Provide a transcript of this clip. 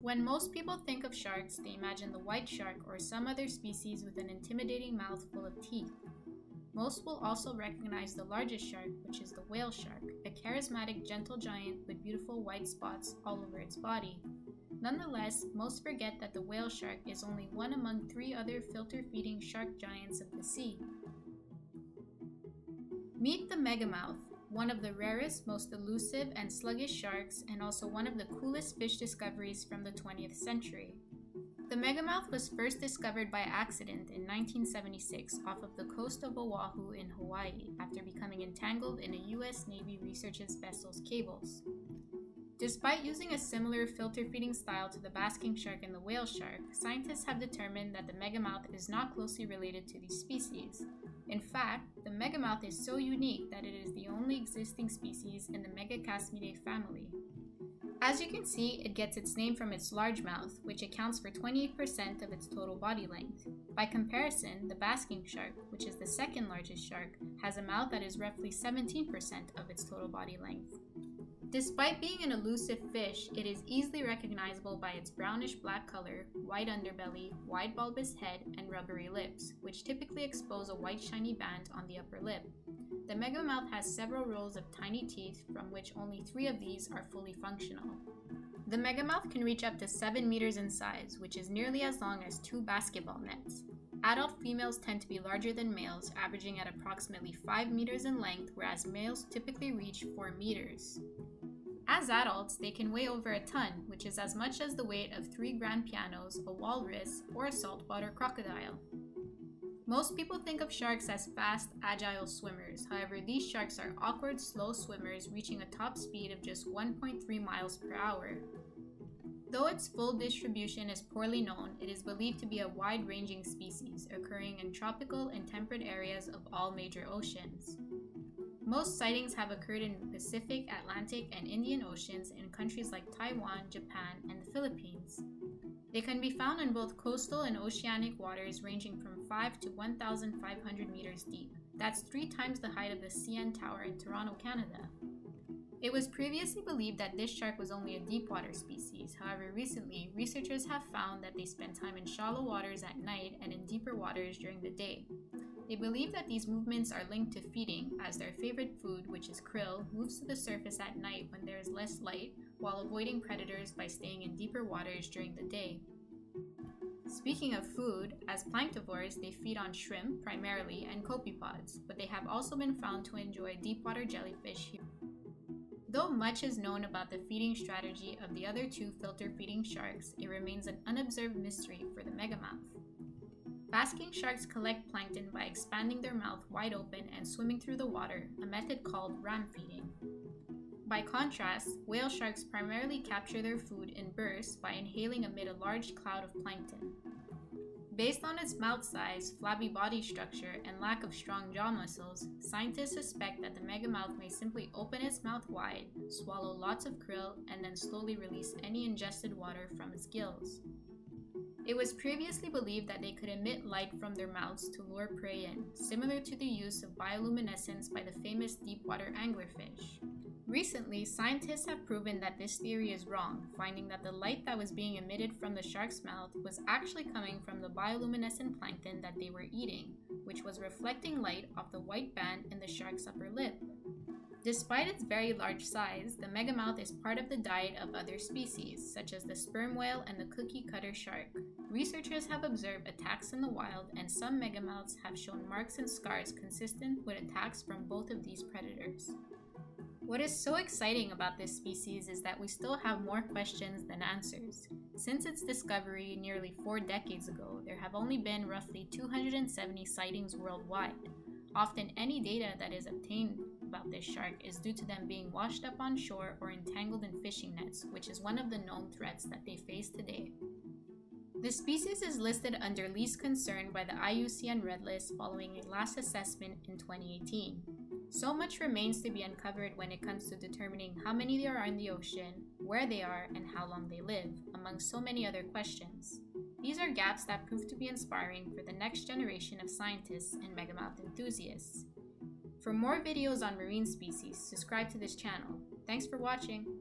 When most people think of sharks, they imagine the white shark or some other species with an intimidating mouth full of teeth. Most will also recognize the largest shark, which is the whale shark, a charismatic, gentle giant with beautiful white spots all over its body. Nonetheless, most forget that the whale shark is only one among three other filter-feeding shark giants of the sea. Meet the Megamouth, one of the rarest, most elusive, and sluggish sharks, and also one of the coolest fish discoveries from the 20th century. The Megamouth was first discovered by accident in 1976 off of the coast of Oahu in Hawaii after becoming entangled in a U.S. Navy research vessel's cables. Despite using a similar filter feeding style to the basking shark and the whale shark, scientists have determined that the Megamouth is not closely related to these species. In fact, the Megamouth is so unique that it is the only existing species in the Megachasmidae family. As you can see, it gets its name from its large mouth, which accounts for 28% of its total body length. By comparison, the basking shark, which is the second largest shark, has a mouth that is roughly 17% of its total body length. Despite being an elusive fish, it is easily recognizable by its brownish-black color, white underbelly, wide bulbous head, and rubbery lips, which typically expose a white shiny band on the upper lip. The Megamouth has several rows of tiny teeth, from which only 3 of these are fully functional. The Megamouth can reach up to 7 meters in size, which is nearly as long as 2 basketball nets. Adult females tend to be larger than males, averaging at approximately 5 meters in length, whereas males typically reach 4 meters. As adults, they can weigh over a ton, which is as much as the weight of 3 grand pianos, a walrus, or a saltwater crocodile. Most people think of sharks as fast, agile swimmers. However, these sharks are awkward, slow swimmers reaching a top speed of just 1.3 miles per hour. Though its full distribution is poorly known, it is believed to be a wide-ranging species, occurring in tropical and temperate areas of all major oceans. Most sightings have occurred in the Pacific, Atlantic, and Indian Oceans in countries like Taiwan, Japan, and the Philippines. They can be found in both coastal and oceanic waters ranging from 5 to 1,500 meters deep. That's 3 times the height of the CN Tower in Toronto, Canada. It was previously believed that this shark was only a deepwater species. However, recently, researchers have found that they spend time in shallow waters at night and in deeper waters during the day. They believe that these movements are linked to feeding, as their favorite food, which is krill, moves to the surface at night when there is less light, while avoiding predators by staying in deeper waters during the day. Speaking of food, as planktivores, they feed on shrimp, primarily, and copepods, but they have also been found to enjoy deepwater jellyfish here. Though much is known about the feeding strategy of the other 2 filter-feeding sharks, it remains an unobserved mystery for the Megamouth. Basking sharks collect plankton by expanding their mouth wide open and swimming through the water, a method called ram feeding. By contrast, whale sharks primarily capture their food in bursts by inhaling amid a large cloud of plankton. Based on its mouth size, flabby body structure, and lack of strong jaw muscles, scientists suspect that the Megamouth may simply open its mouth wide, swallow lots of krill, and then slowly release any ingested water from its gills. It was previously believed that they could emit light from their mouths to lure prey in, similar to the use of bioluminescence by the famous deepwater anglerfish. Recently, scientists have proven that this theory is wrong, finding that the light that was being emitted from the shark's mouth was actually coming from the bioluminescent plankton that they were eating, which was reflecting light off the white band in the shark's upper lip. Despite its very large size, the Megamouth is part of the diet of other species, such as the sperm whale and the cookie-cutter shark. Researchers have observed attacks in the wild, and some Megamouths have shown marks and scars consistent with attacks from both of these predators. What is so exciting about this species is that we still have more questions than answers. Since its discovery nearly 4 decades ago, there have only been roughly 270 sightings worldwide. Often any data that is obtained about this shark is due to them being washed up on shore or entangled in fishing nets, which is one of the known threats that they face today. The species is listed under least concern by the IUCN Red List following a last assessment in 2018. So much remains to be uncovered when it comes to determining how many there are in the ocean, where they are, and how long they live, among so many other questions. These are gaps that prove to be inspiring for the next generation of scientists and Megamouth enthusiasts. For more videos on marine species, subscribe to this channel. Thanks for watching!